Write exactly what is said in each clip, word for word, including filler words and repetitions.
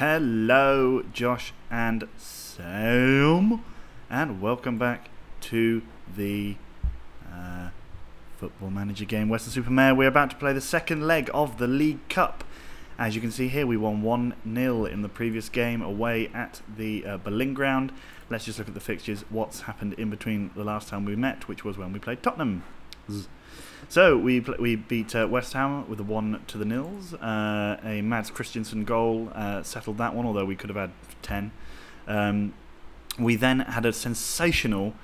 Hello, Josh and Sam, and welcome back to the uh, Football Manager game, Western Supermare. We're about to play the second leg of the League Cup. As you can see here, we won one nil in the previous game away at the uh, Berlin ground. Let's just look at the fixtures, what's happened in between the last time we met, which was when we played Tottenham. So we we beat uh, West Ham with a one to the nils. Uh, a Mads Christensen goal uh, settled that one, although we could have had ten. Um, we then had a sensational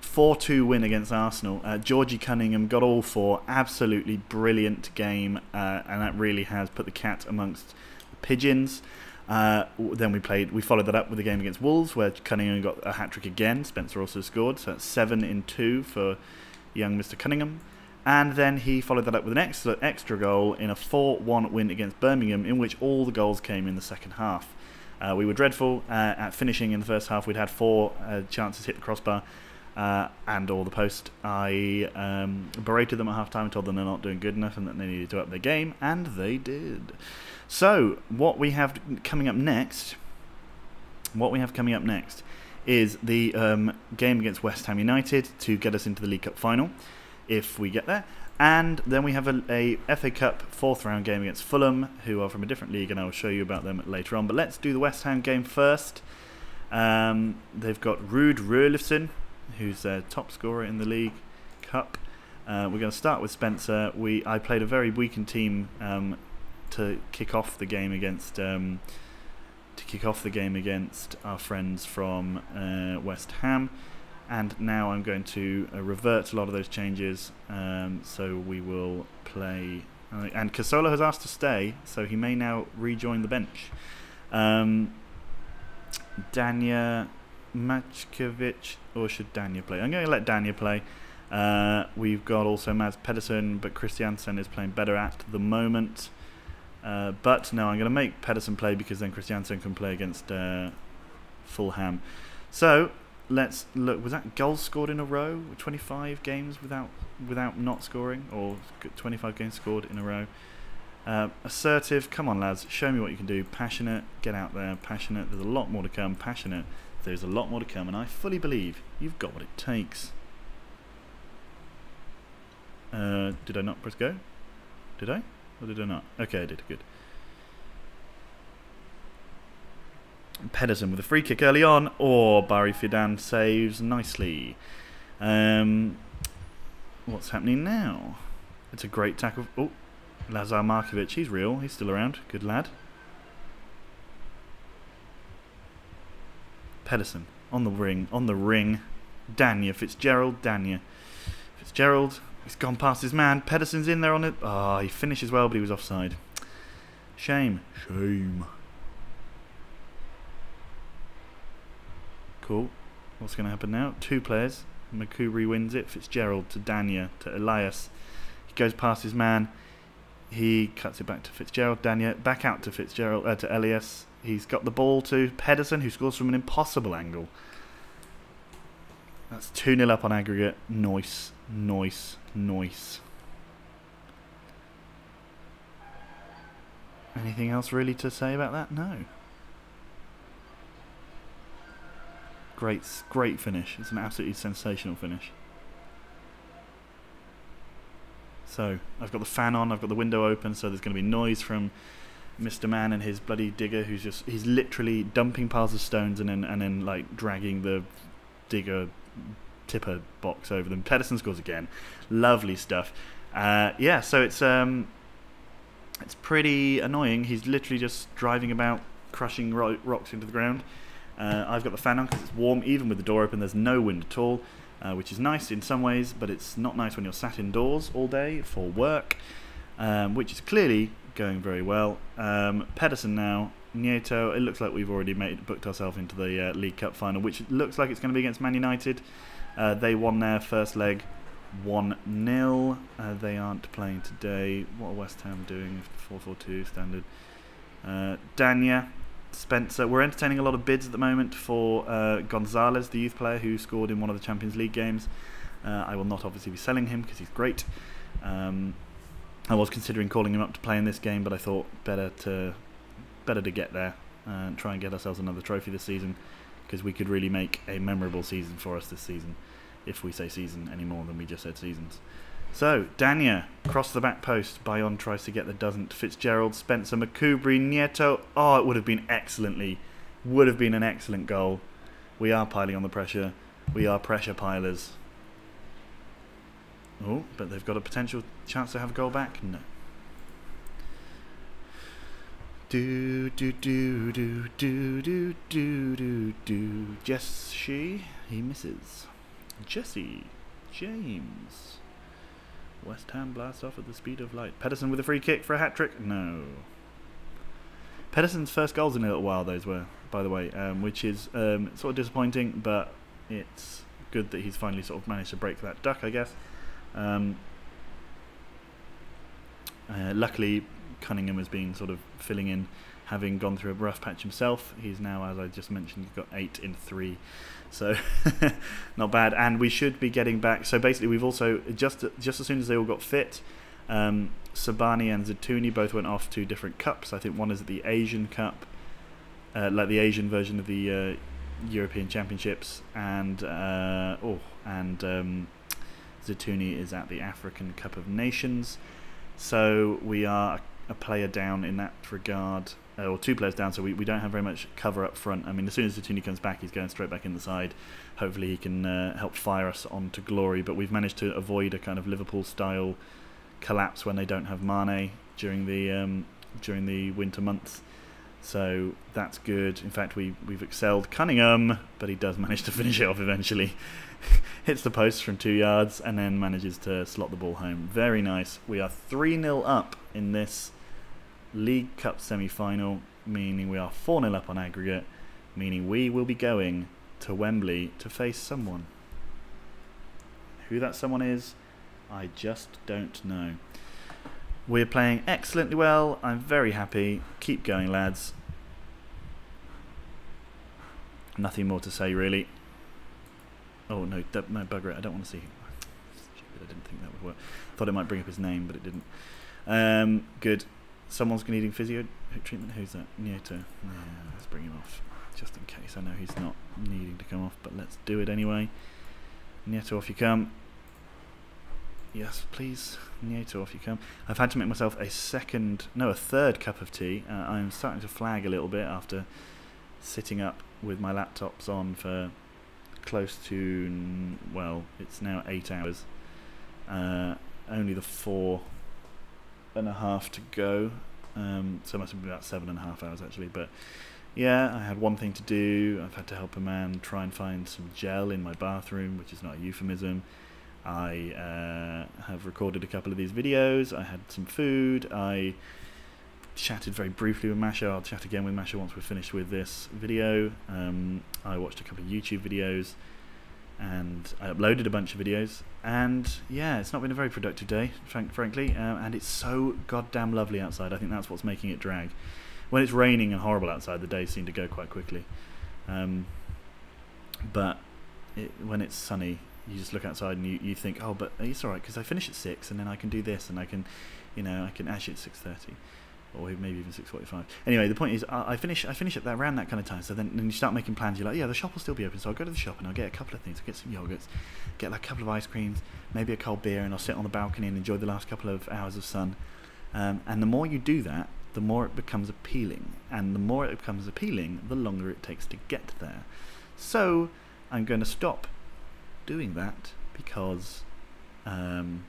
four two win against Arsenal. Uh, Georgie Cunningham got all four. Absolutely brilliant game, uh, and that really has put the cat amongst the pigeons. Uh, then we played. We followed that up with a game against Wolves, where Cunningham got a hat trick again. Spencer also scored, so that's seven in two for young Mister Cunningham. And then he followed that up with an extra, extra goal in a four one win against Birmingham, in which all the goals came in the second half. Uh, we were dreadful uh, at finishing in the first half. We'd had four uh, chances hit the crossbar uh, and or the post. I um, berated them at half-time and told them they're not doing good enough and that they needed to up their game, and they did. So what we have coming up next, what we have coming up next is the um, game against West Ham United to get us into the League Cup final, if we get there. And then we have a, a F A Cup fourth round game against Fulham, who are from a different league, and I will show you about them later on. But let's do the West Ham game first. Um, they've got Ruud Rulifsen, who's their top scorer in the League Cup. Uh, we're going to start with Spencer. We I played a very weakened team um, to kick off the game against um, to kick off the game against our friends from uh, West Ham. And now I'm going to uh, revert a lot of those changes, um, so we will play... Uh, and Casolo has asked to stay, so he may now rejoin the bench. Um, Danya Mackevich, or should Danya play? I'm going to let Danya play. Uh, we've got also Mads Pedersen, but Kristiansen is playing better at the moment. Uh, but no, I'm going to make Pedersen play, because then Kristiansen can play against uh, Fulham. So... let's look. Was that goals scored in a row? twenty-five games without without not scoring, or twenty-five games scored in a row? Uh, assertive. Come on, lads. Show me what you can do. Passionate. Get out there. Passionate. There's a lot more to come. Passionate. There's a lot more to come, and I fully believe you've got what it takes. Uh, did I not press go? Did I? Or did I not? Okay, I did. Good. Pedersen with a free kick early on, or oh, Barry Fidan saves nicely. Um, what's happening now? It's a great tackle. Oh, Lazar Markovic, he's real, he's still around, good lad. Pedersen on the ring, on the ring. Danya Fitzgerald, Danya Fitzgerald. He's gone past his man. Pedersen's in there on it. Ah, oh, he finishes well, but he was offside. Shame, shame. Cool. What's going to happen now? Two players. McCourey wins it. Fitzgerald to Danya to Elias. He goes past his man. He cuts it back to Fitzgerald. Danya back out to Fitzgerald uh, to Elias. He's got the ball to Pedersen, who scores from an impossible angle. That's two nil up on aggregate. Nice, nice, nice. Anything else really to say about that? No. Great, great finish. It's an absolutely sensational finish. So, I've got the fan on, I've got the window open, so there's going to be noise from Mister Man and his bloody digger, who's just, he's literally dumping piles of stones and then, and then like, dragging the digger tipper box over them. Pedersen scores again. Lovely stuff. Uh, yeah, so it's, um, it's pretty annoying. He's literally just driving about, crushing ro rocks into the ground. Uh, I've got the fan on because it's warm, even with the door open. There's no wind at all, uh, which is nice in some ways, but it's not nice when you're sat indoors all day for work, um, which is clearly going very well. Um, Pedersen now, Nieto. It looks like we've already made booked ourselves into the uh, League Cup final, which looks like it's going to be against Man United. Uh, they won their first leg one nil. Uh, they aren't playing today. What are West Ham doing? four four two standard. Uh, Danya. Spencer, we're entertaining a lot of bids at the moment for uh, Gonzalez, the youth player who scored in one of the Champions League games. Uh, I will not obviously be selling him because he's great. Um, I was considering calling him up to play in this game, but I thought better to better to get there and try and get ourselves another trophy this season, because we could really make a memorable season for us this season, if we say season any more than we just said seasons. So, Danya, cross the back post. Bayon tries to get the doesn't. Fitzgerald, Spencer, McCourey, Nieto. Oh, it would have been excellently, would have been an excellent goal. We are piling on the pressure. We are pressure pilers. Oh, but they've got a potential chance to have a goal back. No. Do, do, do, do, do, do, do, do, do. Jesse, he misses. Jesse, James. West Ham blast off at the speed of light. Pedersen with a free kick for a hat-trick. No. Pedersen's first goals in a little while, those were, by the way, um, which is um, sort of disappointing, but it's good that he's finally sort of managed to break that duck, I guess. Um, uh, luckily, Cunningham has been sort of filling in, having gone through a rough patch himself. He's now, as I just mentioned, got eight in three, so not bad. And we should be getting back. So basically, we've also just just as soon as they all got fit, um, Sabani and Zatouni both went off to different cups. I think one is at the Asian Cup, uh, like the Asian version of the uh, European Championships, and uh, oh, and um, Zatouni is at the African Cup of Nations. So we are a player down in that regard. Uh, or two players down, so we, we don't have very much cover up front. I mean, as soon as Zatouni comes back, he's going straight back in the side. Hopefully he can uh, help fire us on to glory, but we've managed to avoid a kind of Liverpool-style collapse when they don't have Mane during the um, during the winter months. So that's good. In fact, we, we've excelled Cunningham, but he does manage to finish it off eventually. Hits the post from two yards and then manages to slot the ball home. Very nice. We are three nil up in this League Cup semi-final, meaning we are four nil up on aggregate, meaning we will be going to Wembley to face someone. Who that someone is, I just don't know. We're playing excellently well. I'm very happy. Keep going, lads. Nothing more to say, really. Oh, no, no, bugger it. I don't want to see him. Stupid, I didn't think that would work. I thought it might bring up his name, but it didn't. Um, good. Someone's needing physio treatment. Who's that? Nieto. Yeah, let's bring him off, just in case. I know he's not needing to come off, but let's do it anyway. Nieto, off you come. Yes, please. Nieto, off you come. I've had to make myself a second, no, a third cup of tea. Uh, I'm starting to flag a little bit after sitting up with my laptops on for close to, well, it's now eight hours. Uh, only the four and a half to go, um, so it must have been about seven and a half hours actually. But yeah, I had one thing to do. I've had to help a man try and find some gel in my bathroom, which is not a euphemism. I uh, have recorded a couple of these videos. I had some food. I chatted very briefly with Masha. I'll chat again with Masha once we're finished with this video. um, I watched a couple of YouTube videos and I uploaded a bunch of videos, and yeah, it's not been a very productive day, frank, frankly, um, and it's so goddamn lovely outside. I think that's what's making it drag. When it's raining and horrible outside, the days seem to go quite quickly, um, but it, when it's sunny, you just look outside and you, you think, oh, but it's alright, because I finish at six, and then I can do this, and I can, you know, I can actually at six thirty. Or maybe even six forty-five. Anyway, the point is, I finish I finish at that around that kind of time. So then, then you start making plans. You're like, yeah, the shop will still be open, so I'll go to the shop and I'll get a couple of things. I'll get some yogurts, get like a couple of ice creams, maybe a cold beer, and I'll sit on the balcony and enjoy the last couple of hours of sun. Um, and the more you do that, the more it becomes appealing. And the more it becomes appealing, the longer it takes to get there. So I'm going to stop doing that because... Um,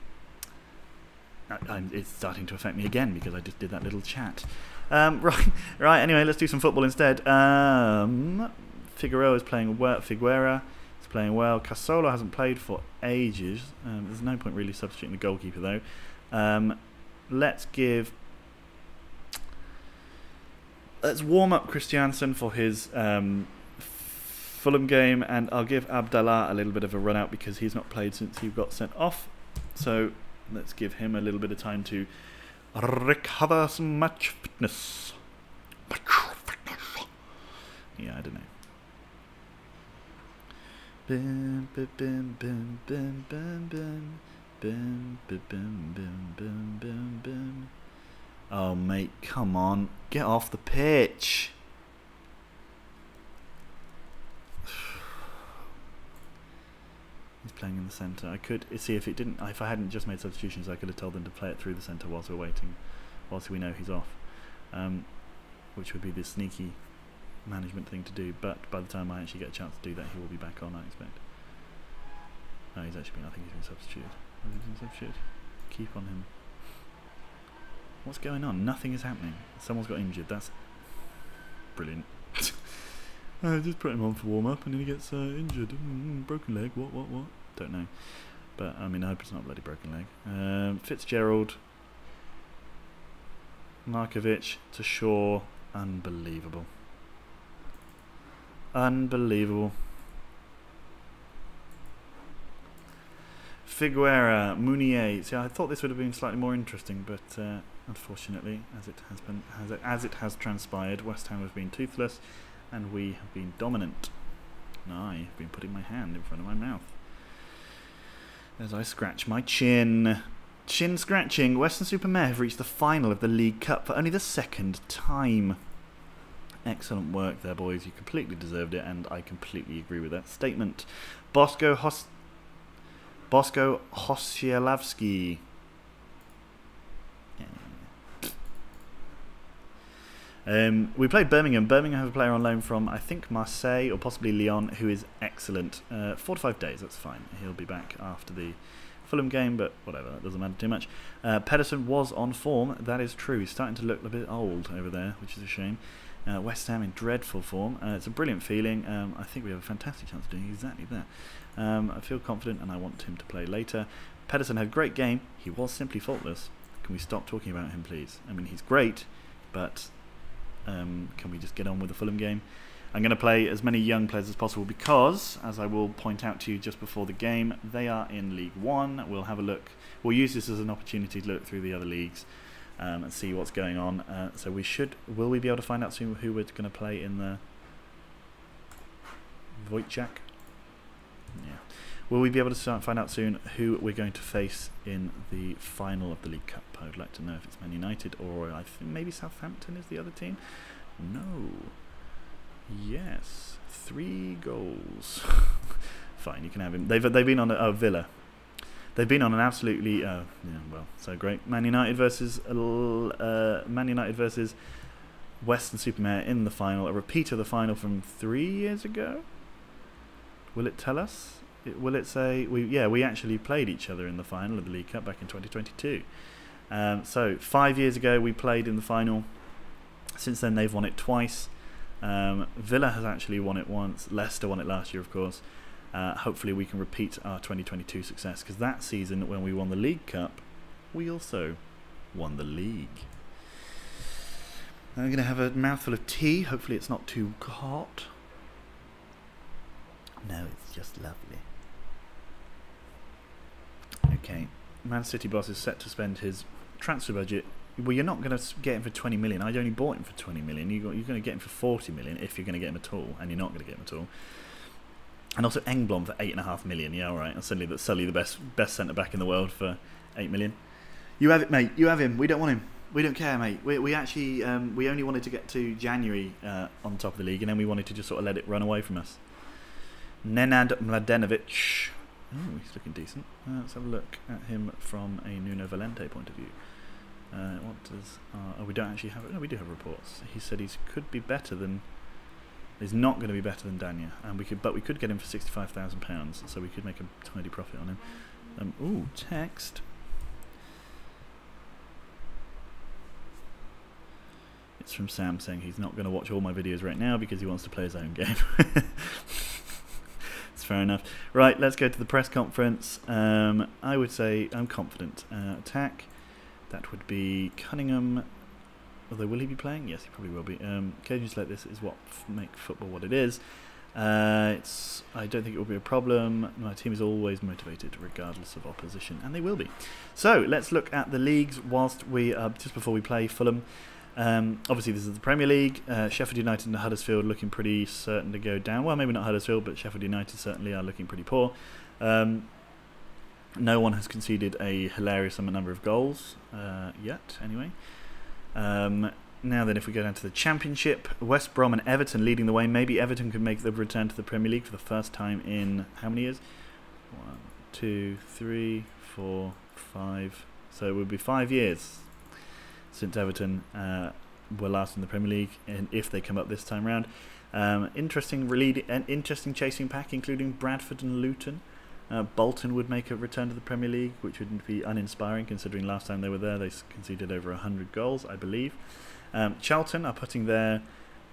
I'm, it's starting to affect me again because I just did that little chat. Um, right, right. Anyway, let's do some football instead. Um, Figueroa is playing well. Figueroa is playing well. Casolo hasn't played for ages. Um, there's no point really substituting the goalkeeper though. Um, let's give. Let's warm up Kristiansen for his um, Fulham game, and I'll give Abdallah a little bit of a run out because he's not played since he got sent off. So. Let's give him a little bit of time to recover some match fitness. Match fitness. Yeah, I don't know. Bim, bim, bim, bim, bim, bim, bim, bim, bim, bim, bim, bim, bim. Oh, mate, come on. Get off the pitch. playing in the centre. I could see if it didn't, if I hadn't just made substitutions, I could have told them to play it through the centre whilst we're waiting, whilst we know he's off, um, which would be the sneaky management thing to do. But by the time I actually get a chance to do that, he will be back on, I expect. No, he's actually been, I think he's been substituted. Has he been substituted? Keep on him. What's going on? Nothing is happening. Someone's got injured. That's brilliant. Uh, just put him on for warm-up and then he gets uh, injured. Mm, broken leg, what, what, what? Don't know. But, I mean, I hope it's not a bloody broken leg. Um, Fitzgerald. Markovic to Shaw. Unbelievable. Unbelievable. Figueroa, Mounier. See, I thought this would have been slightly more interesting, but uh, unfortunately, as it has been, as it, as it has transpired, West Ham have been toothless. And we have been dominant. And I have been putting my hand in front of my mouth as I scratch my chin. Chin scratching. Western Supermare have reached the final of the League Cup for only the second time. Excellent work there, boys. You completely deserved it, and I completely agree with that statement. Bosko Hos Bosko Hosielavsky. Um, we played Birmingham. Birmingham have a player on loan from, I think, Marseille or possibly Lyon, who is excellent. Uh, four to five days, that's fine. He'll be back after the Fulham game, but whatever, that doesn't matter too much. Uh, Pedersen was on form, that is true. He's starting to look a bit old over there, which is a shame. Uh, West Ham in dreadful form. Uh, it's a brilliant feeling. Um, I think we have a fantastic chance of doing exactly that. Um, I feel confident and I want him to play later. Pedersen had a great game. He was simply faultless. Can we stop talking about him, please? I mean, he's great, but... Um, can we just get on with the Fulham game? I'm going to play as many young players as possible because, as I will point out to you just before the game, they are in League One. We'll have a look. We'll use this as an opportunity to look through the other leagues um, and see what's going on. Uh, so we should. Will we be able to find out soon who we're going to play in the Wojciech? Yeah. Will we be able to start, find out soon who we're going to face in the final of the League Cup? I would like to know if it's Man United or I think maybe Southampton is the other team. No. Yes. Three goals. Fine, you can have him. They've they've been on a, a Villa. They've been on an absolutely uh, yeah, well, so great. Man United versus uh, Man United versus Western Supermare in the final. A repeat of the final from three years ago. Will it tell us? It, will it say we? Yeah, we actually played each other in the final of the League Cup back in twenty twenty-two. Um, so five years ago we played in the final. Since then they've won it twice. Um, Villa has actually won it once. Leicester won it last year, of course. Uh, hopefully we can repeat our twenty twenty-two success, because that season when we won the League Cup, we also won the league. I'm going to have a mouthful of tea. Hopefully it's not too hot. No, it's just lovely. Okay, Man City boss is set to spend his transfer budget. Well, you're not going to get him for twenty million. I only bought him for twenty million. You got, you're going to get him for forty million if you're going to get him at all, and you're not going to get him at all. And also Engblom for eight and a half million. Yeah, all right. And suddenly that's Sully, the best best centre back in the world, for eight million. You have it, mate. You have him. We don't want him. We don't care, mate. We we actually um, we only wanted to get to January uh, on top of the league, and then we wanted to just sort of let it run away from us. Nenad Mladenovic. Oh, he's looking decent. Uh, let's have a look at him from a Nuno Valente point of view. Uh, what does? Uh, oh, we don't actually have. No, we do have reports. He said he could be better than. He's not going to be better than Danya, and we could, but we could get him for sixty-five thousand pounds, so we could make a tidy profit on him. Um, ooh, text. It's from Sam saying he's not going to watch all my videos right now because he wants to play his own game. Fair enough. Right, let's go to the press conference. Um, I would say I'm confident. Uh, attack, that would be Cunningham. Although, will he be playing? Yes, he probably will be. Um, occasions like this is what f make football what it is. Uh, it's. I don't think it will be a problem. My team is always motivated, regardless of opposition, and they will be. So let's look at the leagues whilst we uh, just before we play Fulham. Um, obviously this is the Premier League. uh, Sheffield United and Huddersfield looking pretty certain to go down. Well, maybe not Huddersfield, but Sheffield United certainly are looking pretty poor. Um, no one has conceded a hilarious number of goals uh, yet anyway. Um, now then, if we go down to the Championship, West Brom and Everton leading the way. Maybe Everton could make the return to the Premier League for the first time in how many years? One, two, three, four, five. So it would be five years since Everton uh, were last in the Premier League, and if they come up this time round. Um, interesting rele an interesting chasing pack, including Bradford and Luton. Uh, Bolton would make a return to the Premier League, which would be uninspiring considering last time they were there they conceded over one hundred goals, I believe. Um, Charlton are putting their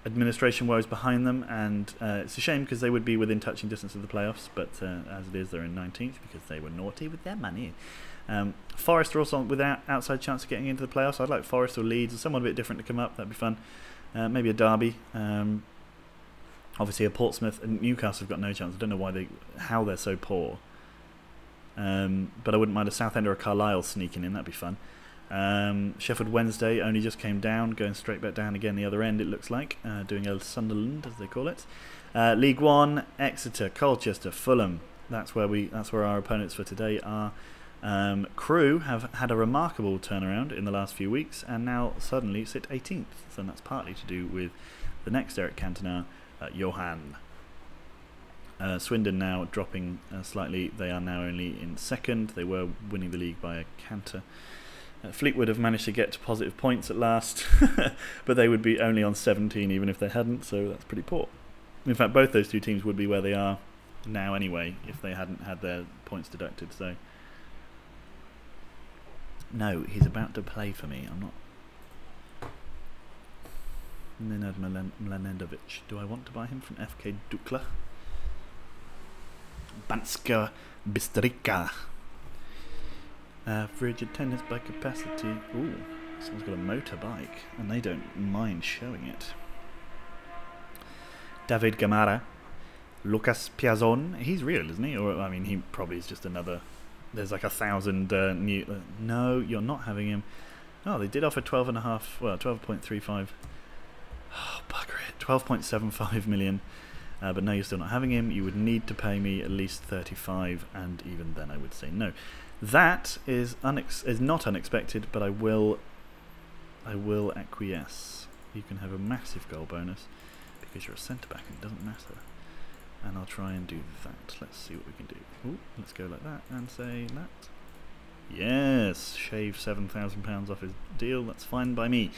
administration woes behind them, and uh, it's a shame because they would be within touching distance of the playoffs, but uh, as it is, they're in nineteenth because they were naughty with their money. Um, Forest are also without outside chance of getting into the playoffs. I'd like Forest or Leeds or someone a bit different to come up. That'd be fun. Uh, maybe a derby. Um, obviously, a Portsmouth and Newcastle have got no chance. I don't know why they, how they're so poor. Um, but I wouldn't mind a Southend or a Carlisle sneaking in. That'd be fun. Um, Sheffield Wednesday only just came down, going straight back down again the other end, it looks like, uh, doing El Sunderland as they call it. uh, League One, Exeter, Colchester, Fulham, that's where we that's where our opponents for today are. um, Crew have had a remarkable turnaround in the last few weeks and now suddenly sit eighteenth, so that's partly to do with the next Eric Cantona, uh, Johan. Uh, Swindon now dropping uh, slightly, they are now only in second, they were winning the league by a canter. Uh, Fleetwood have managed to get to positive points at last, but they would be only on seventeen even if they hadn't, so that's pretty poor. In fact, both those two teams would be where they are now anyway if they hadn't had their points deducted. So, no, he's about to play for me. I'm not. Nenad Mladenovic. Do I want to buy him from F K Dukla? Banska Bistrica. Average attendance by capacity. Ooh, someone's got a motorbike, and they don't mind showing it. David Gamara, Lucas Piazon. He's real, isn't he? Or I mean, he probably is just another. There's like a thousand uh, new. Uh, no, you're not having him. Oh, they did offer twelve and a half. Well, twelve point three five. Oh, bugger it. Twelve point seven five million. Uh, but no, you're still not having him. You would need to pay me at least thirty-five, and even then, I would say no. That is unex is not unexpected, but I will, I will acquiesce. You can have a massive goal bonus because you're a centre back and it doesn't matter. And I'll try and do that. Let's see what we can do. Ooh, let's go like that and say that. Yes, shave seven thousand pounds off his deal. That's fine by me.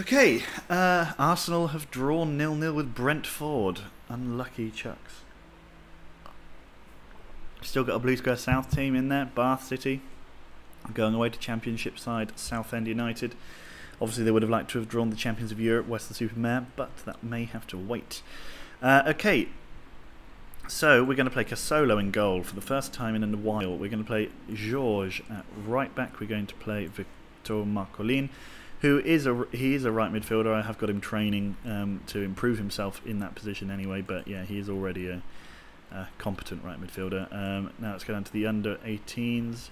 Okay, uh, Arsenal have drawn nil nil with Brentford. Unlucky chucks. Still got a Blue Square South team in there, Bath City. Going away to Championship side Southend United. Obviously they would have liked to have drawn the Champions of Europe, West and Supermare, but that may have to wait. Uh, okay, so we're going to play Casolo in goal for the first time in a while. We're going to play Georges at right back. We're going to play Victor Marcolin, who is a, he is a right midfielder. I have got him training um, to improve himself in that position anyway, but yeah, he is already a... Uh, competent right midfielder. Um, now let's go down to the under eighteens.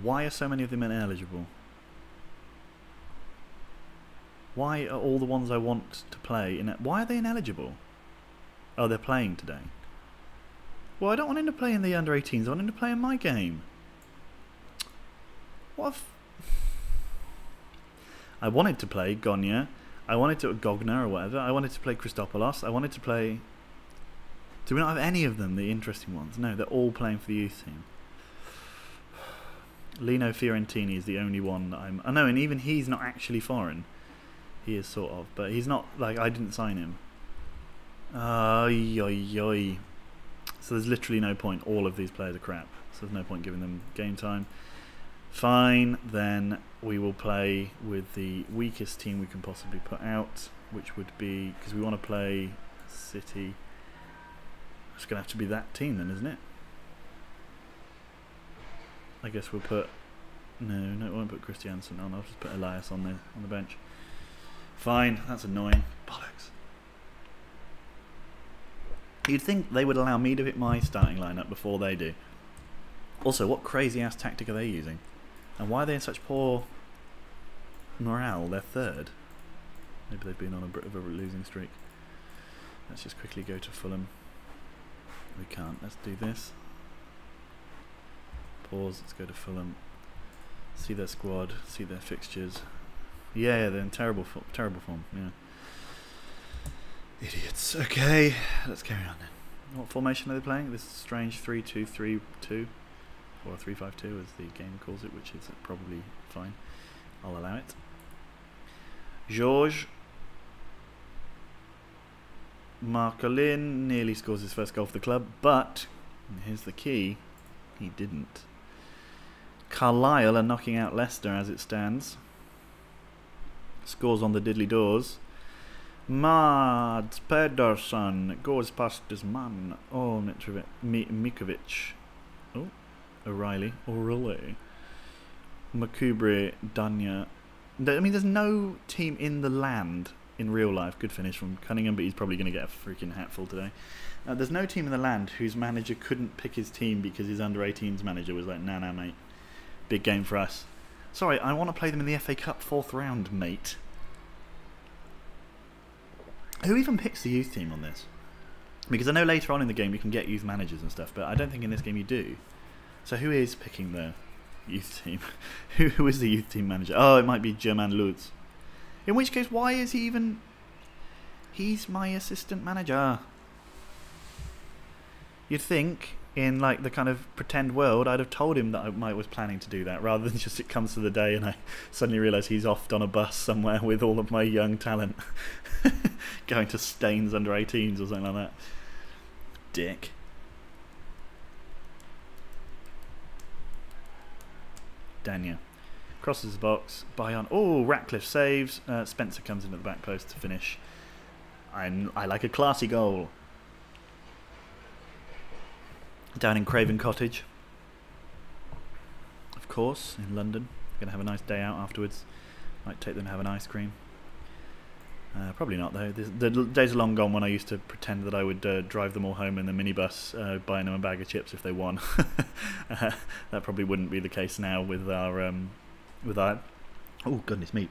Why are so many of them ineligible? Why are all the ones I want to play in? Why are they ineligible? Oh, they're playing today. Well, I don't want him to play in the under eighteens. I want him to play in my game. What? If I wanted to play Gonya. I wanted to Gogna or whatever. I wanted to play Christopoulos. I wanted to play. Do we not have any of them, the interesting ones? No, they're all playing for the youth team. Lino Fiorentini is the only one that I'm... I know, and even he's not actually foreign. He is, sort of. But he's not... Like, I didn't sign him. Ay, ay, ay. So there's literally no point. All of these players are crap. So there's no point giving them game time. Fine, then we will play with the weakest team we can possibly put out, which would be... Because we want to play City... It's going to have to be that team then, isn't it? I guess we'll put... No, no, I won't put Kristiansen on. I'll just put Elias on the, on the bench. Fine, that's annoying. Bollocks. You'd think they would allow me to hit my starting lineup before they do. Also, what crazy-ass tactic are they using? And why are they in such poor morale? They're third. Maybe they've been on a bit of a losing streak. Let's just quickly go to Fulham. We can't. Let's do this. Pause. Let's go to Fulham. See their squad. See their fixtures. Yeah, they're in terrible, fo terrible form. Yeah. Idiots. Okay. Let's carry on then. What formation are they playing? This strange three two three two, or three five two as the game calls it, which is probably fine. I'll allow it. Georges Marcolin nearly scores his first goal for the club, but here's the key, he didn't. Carlisle are knocking out Leicester as it stands. Scores on the diddly doors. Mads Pedersen goes past his man. Oh, Mackevich. Oh, O'Reilly. O'Reilly. McCourey, Danya. I mean, there's no team in the land in real life. Good finish from Cunningham, but he's probably going to get a freaking hatful today. Uh, there's no team in the land whose manager couldn't pick his team because his under eighteens manager was like, nah, nah, mate. Big game for us. Sorry, I want to play them in the F A Cup fourth round, mate. Who even picks the youth team on this? Because I know later on in the game you can get youth managers and stuff, but I don't think in this game you do. So who is picking the youth team? who, who is the youth team manager? Oh, it might be German Lutz. In which case, why is he even... He's my assistant manager. You'd think, in like the kind of pretend world, I'd have told him that I might was planning to do that, rather than just it comes to the day and I suddenly realise he's off on a bus somewhere with all of my young talent. Going to Staines under eighteens or something like that. Dick. Danya. Crosses the box. Bayon. Oh, Ratcliffe saves. Uh, Spencer comes in at the back post to finish. I'm, I like a classy goal. Down in Craven Cottage, of course, in London. Going to have a nice day out afterwards. Might take them to have an ice cream. Uh, probably not, though. This, the days are long gone when I used to pretend that I would uh, drive them all home in the minibus, uh, buying them a bag of chips if they won. uh, that probably wouldn't be the case now with our... Um, with our oh, goodness me.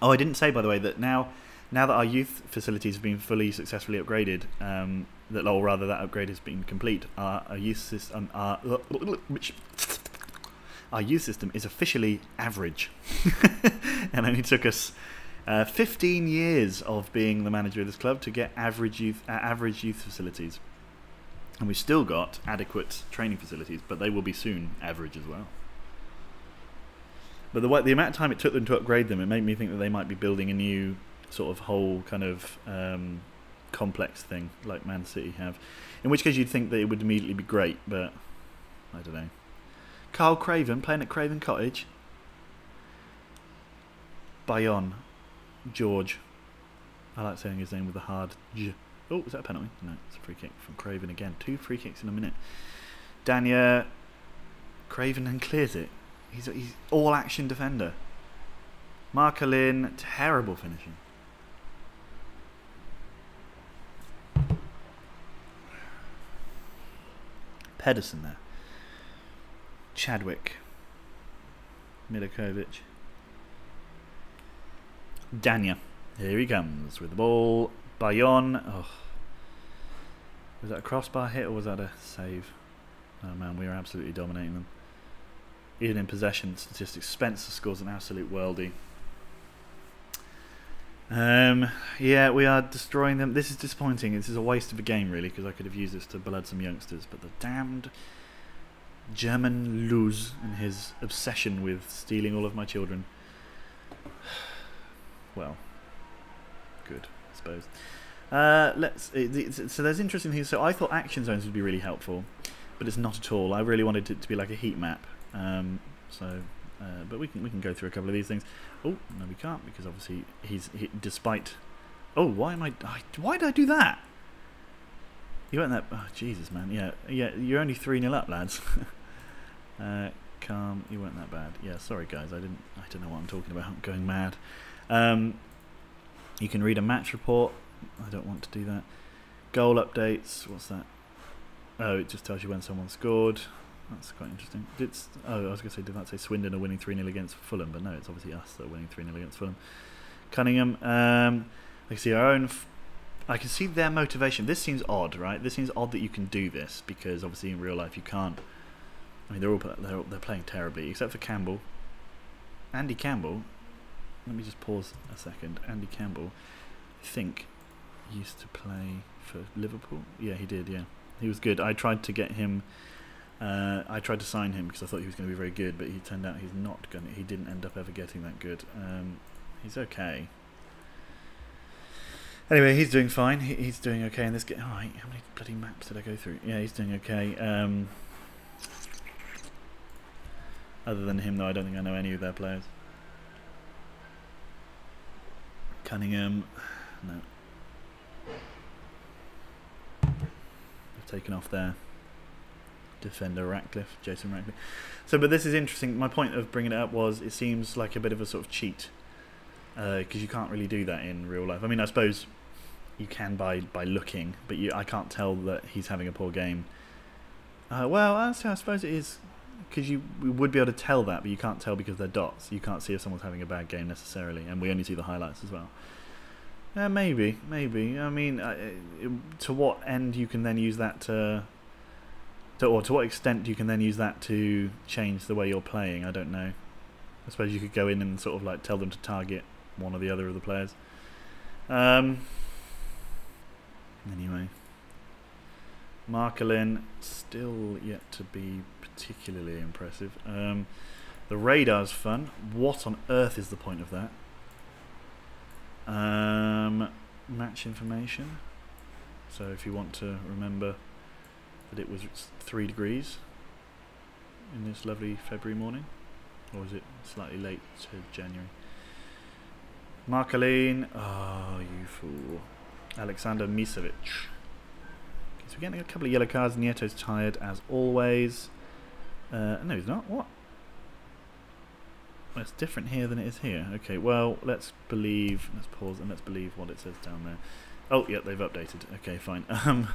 Oh, I didn't say, by the way, that now... Now that our youth facilities have been fully successfully upgraded, um, that, or rather that upgrade has been complete, our, our youth system, our, our youth system is officially average, and only took us uh, fifteen years of being the manager of this club to get average youth, uh, average youth facilities, and we've still got adequate training facilities, but they will be soon average as well. But the the amount of time it took them to upgrade them, it made me think that they might be building a new sort of whole kind of um, complex thing like Man City have, in which case you'd think that it would immediately be great, but I don't know. Carl Craven playing at Craven Cottage. Bayon. George. I like saying his name with a hard J. Oh, is that a penalty? No, it's a free kick from Craven again. Two free kicks in a minute. Danya. Craven and clears it. He's he's all action defender. Marcolin, terrible finishing. Pedersen there. Chadwick. Milinkovic. Danya. Here he comes with the ball. Bayon. Oh. Was that a crossbar hit or was that a save? Oh man, we were absolutely dominating them. Even in possession statistics, Spencer scores an absolute worldie. Um, yeah, we are destroying them. This is disappointing. This is a waste of a game, really, because I could have used this to blood some youngsters. But the damned German Luz and his obsession with stealing all of my children. Well, good, I suppose. Uh, let's. It, it, so there's interesting things. So I thought action zones would be really helpful, but it's not at all. I really wanted it to be like a heat map. Um, so. Uh, but we can we can go through a couple of these things. Oh no, we can't, because obviously he's he, despite. Oh, why am I? Why did I do that? You weren't that. Oh, Jesus, man. Yeah, yeah. You're only three nil up, lads. uh, calm. You weren't that bad. Yeah. Sorry, guys. I didn't. I don't know what I'm talking about. I'm going mad. Um, you can read a match report. I don't want to do that. Goal updates. What's that? Oh, it just tells you when someone scored. That's quite interesting. Did, oh, I was going to say, did that say Swindon are winning three nil against Fulham? But no, it's obviously us that are winning three nil against Fulham. Cunningham, um, I can see our own... F I can see their motivation. This seems odd, right? This seems odd that you can do this, because obviously in real life you can't... I mean, they're all they're, all, they're playing terribly, except for Campbell. Andy Campbell... Let me just pause a second. Andy Campbell, I think, used to play for Liverpool. Yeah, he did, yeah. He was good. I tried to get him. Uh, I tried to sign him because I thought he was going to be very good, but he turned out he's not going. He didn't end up ever getting that good. Um, he's okay. Anyway, he's doing fine. He, he's doing okay in this game. All right, how many bloody maps did I go through? Yeah, he's doing okay. Um, other than him, though, I don't think I know any of their players. Cunningham, no. I've taken off there. Defender Ratcliffe, Jason Ratcliffe. So, but this is interesting. My point of bringing it up was it seems like a bit of a sort of cheat because uh, you can't really do that in real life. I mean, I suppose you can by by looking, but you I can't tell that he's having a poor game. Uh, well, I suppose it is because you we would be able to tell that, but you can't tell because they're dots. You can't see if someone's having a bad game necessarily, and we only see the highlights as well. Uh, maybe, maybe. I mean, uh, it, to what end you can then use that to... To, or to what extent you can then use that to change the way you're playing, I don't know. I suppose you could go in and sort of like tell them to target one or the other of the players. Um, anyway. Marcolin, still yet to be particularly impressive. Um, the radar's fun. What on earth is the point of that? Um, match information. So if you want to remember... that it was three degrees in this lovely February morning, or is it slightly late to January? Marcolin, oh you fool! Alexander Misevic. Okay, so we're getting a couple of yellow cards. Nieto's tired as always. Uh, no, he's not. What? Well, it's different here than it is here. Okay, well let's believe. Let's pause and let's believe what it says down there. Oh yeah, they've updated. Okay, fine. Um.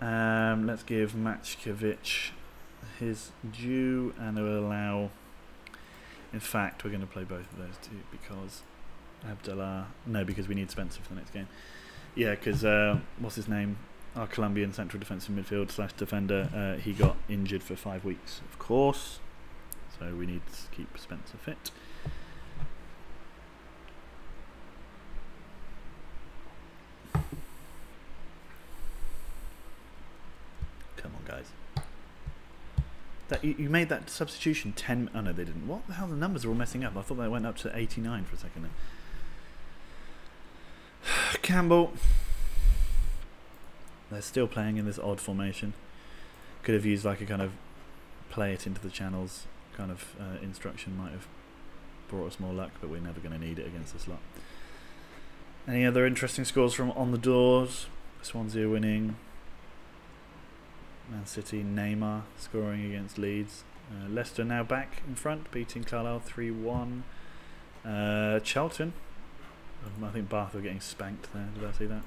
Um, let's give Mackevich his due and allow. In fact, we're going to play both of those two because Abdallah. No, because we need Spencer for the next game. Yeah, because uh, what's his name? Our Colombian central defensive midfield slash defender. Uh, he got injured for five weeks, of course. So we need to keep Spencer fit. That you, you made that substitution ten... Oh no, they didn't. What the hell? The numbers are all messing up. I thought they went up to eighty-nine for a second there. Campbell. They're still playing in this odd formation. Could have used like a kind of play it into the channels kind of uh, instruction. Might have brought us more luck, but we're never going to need it against this lot. Any other interesting scores from on the doors? Swansea winning. Man City, Neymar scoring against Leeds. Uh, Leicester now back in front, beating Carlisle three one. Uh, Charlton. I think Bath were getting spanked there. Did I see that?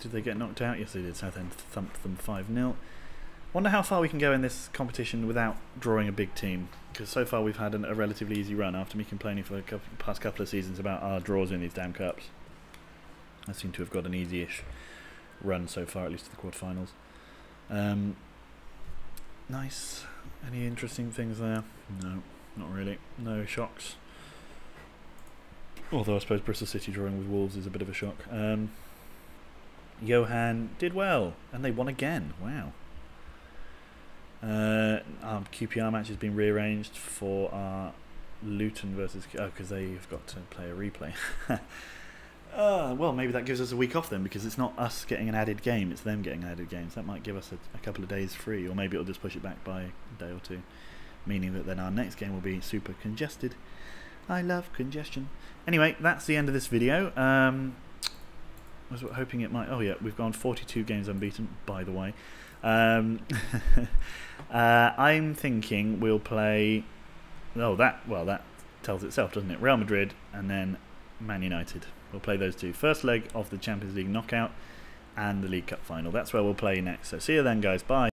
Did they get knocked out? Yes, they did. Southend thumped them five nil. Wonder how far we can go in this competition without drawing a big team. Because so far we've had an, a relatively easy run after me complaining for the couple, past couple of seasons about our draws in these damn cups. I seem to have got an easy-ish run so far, at least to the quarterfinals. Um, nice. Any interesting things there? No, not really. No shocks. Although I suppose Bristol City drawing with Wolves is a bit of a shock. Um, Johan did well, and they won again. Wow. Uh, our Q P R match has been rearranged for our Luton versus... Oh, because they've got to play a replay. Uh, well, maybe that gives us a week off then, because it's not us getting an added game, it's them getting added games. That might give us a, a couple of days free, or maybe it'll just push it back by a day or two, meaning that then our next game will be super congested. I love congestion. Anyway, that's the end of this video. Um, I was hoping it might... Oh yeah, we've gone forty-two games unbeaten, by the way. Um, uh, I'm thinking we'll play... Oh, that... Well, that tells itself, doesn't it? Real Madrid and then Man United. We'll play those two. First leg of the Champions League knockout and the League Cup final. That's where we'll play next. So see you then, guys. Bye.